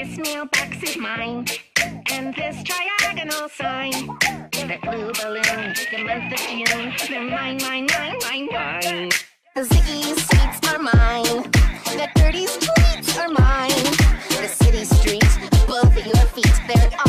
This mailbox is mine, and this triagonal sign, that blue balloon, the month of June, they're mine, mine, mine, mine, mine. The ziggy sweets are mine, the dirty streets are mine, the city streets above your feet, they're all